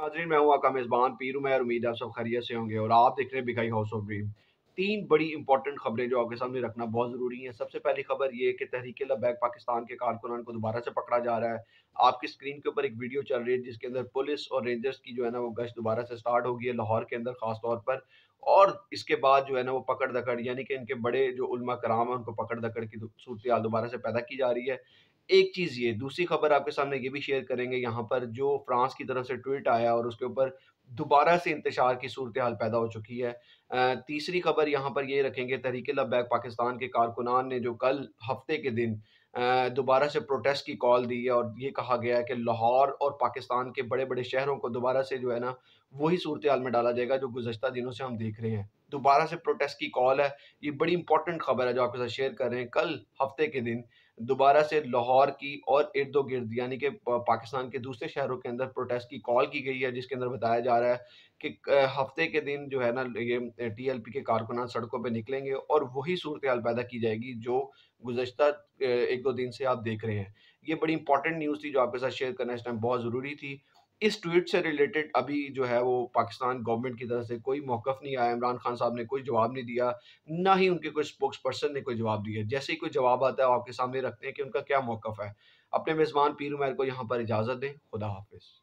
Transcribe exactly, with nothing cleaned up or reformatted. हाज़रीन, मैं हूँ आपका मेज़बान पीर उमहैर। उम्मीद आप सब खैरियत से होंगे और आप देख रहे हैं बिकाई हाउस ऑफ ड्रीम। तीन बड़ी इंपॉर्टेंट खबरें जो आपके सामने रखना बहुत ज़रूरी है। सबसे पहली खबर ये कि तहरीक-ए-लब्बैक पाकिस्तान के कारकुनान को दोबारा से पकड़ा जा रहा है। आपकी स्क्रीन के ऊपर एक वीडियो चल रही है जिसके अंदर पुलिस और रेंजर्स की जो है ना वो गश्त दोबारा से स्टार्ट होगी है लाहौर के अंदर खास तौर पर, और इसके बाद जो है ना वो पकड़ दकड़ यानी कि इनके बड़े जो उलमा कराम है उनको पकड़ दकड़ की सूरत दोबारा से पैदा की जा रही है। एक चीज़ ये। दूसरी खबर आपके सामने ये भी शेयर करेंगे यहाँ पर, जो फ्रांस की तरफ से ट्वीट आया और उसके ऊपर दोबारा से इंतशार की सूरत हाल पैदा हो चुकी है। तीसरी खबर यहाँ पर ये रखेंगे, तहरीक-ए-लब्बैक पाकिस्तान के कारकुनान ने जो कल हफ्ते के दिन दोबारा से प्रोटेस्ट की कॉल दी है और ये कहा गया है कि लाहौर और पाकिस्तान के बड़े बड़े शहरों को दोबारा से जो है ना वही सूरत हाल में डाला जाएगा जो गुज़श्ता दिनों से हम देख रहे हैं। दोबारा से प्रोटेस्ट की कॉल है। ये बड़ी इंपॉर्टेंट खबर है जो आपके साथ शेयर कर रहे हैं। कल हफ्ते के दिन दोबारा से लाहौर की और इर्दो गिर्द यानी कि पाकिस्तान के दूसरे शहरों के अंदर प्रोटेस्ट की कॉल की गई है, जिसके अंदर बताया जा रहा है कि हफ्ते के दिन जो है ना ये टीएलपी के कारकुनान सड़कों पे निकलेंगे और वही सूरत हाल पैदा की जाएगी जो गुज़श्ता एक दो दिन से आप देख रहे हैं। ये बड़ी इंपॉर्टेंट न्यूज़ थी जो आपके साथ शेयर करना इस टाइम बहुत ज़रूरी थी। इस ट्वीट से रिलेटेड अभी जो है वो पाकिस्तान गवर्नमेंट की तरफ से कोई मौक़िफ़ नहीं आया। इमरान खान साहब ने कोई जवाब नहीं दिया, ना ही उनके कोई स्पोक्स पर्सन ने कोई जवाब दिया। जैसे ही कोई जवाब आता है आपके सामने रखते हैं कि उनका क्या मौक़िफ़ है। अपने मेज़बान पीर उमहैर को यहाँ पर इजाज़त दें। खुदा हाफिज़।